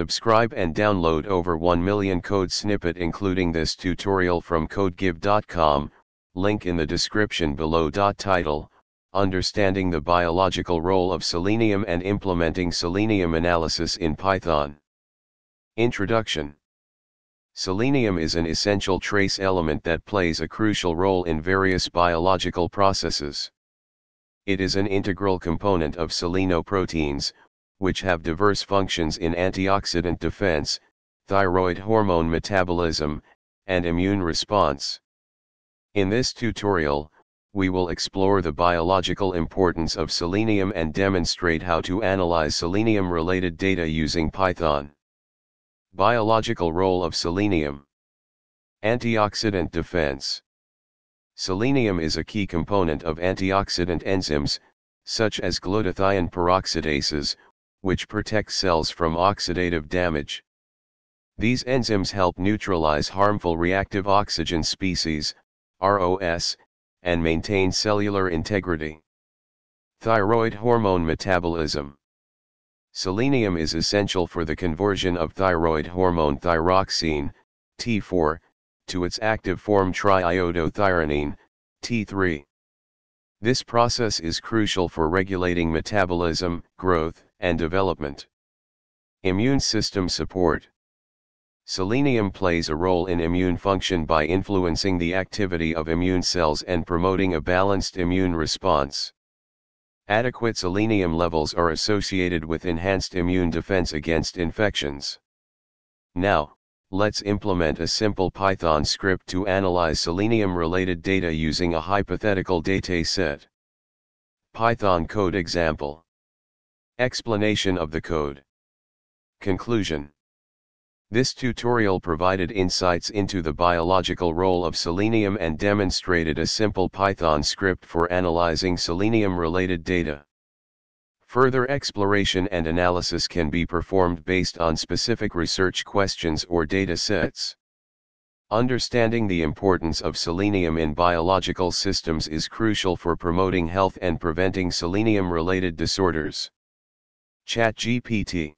Subscribe and download over 1 million code snippet including this tutorial from codegive.com, link in the description below. Title: Understanding the biological role of selenium and implementing selenium analysis in Python. Introduction. Selenium is an essential trace element that plays a crucial role in various biological processes. It is an integral component of selenoproteins, which have diverse functions in antioxidant defense, thyroid hormone metabolism, and immune response. In this tutorial, we will explore the biological importance of selenium and demonstrate how to analyze selenium-related data using Python. Biological role of selenium. Antioxidant defense. Selenium is a key component of antioxidant enzymes, such as glutathione peroxidases, which protect cells from oxidative damage. These enzymes help neutralize harmful reactive oxygen species, ROS, and maintain cellular integrity. Thyroid hormone metabolism. Selenium is essential for the conversion of thyroid hormone thyroxine, T4, to its active form triiodothyronine, T3. This process is crucial for regulating metabolism, growth, and development. Immune system support. Selenium plays a role in immune function by influencing the activity of immune cells and promoting a balanced immune response. Adequate selenium levels are associated with enhanced immune defense against infections. Now, let's implement a simple Python script to analyze selenium-related data using a hypothetical dataset. Python code example. Explanation of the code. Conclusion. This tutorial provided insights into the biological role of selenium and demonstrated a simple Python script for analyzing selenium-related data. Further exploration and analysis can be performed based on specific research questions or data sets. Understanding the importance of selenium in biological systems is crucial for promoting health and preventing selenium-related disorders. ChatGPT.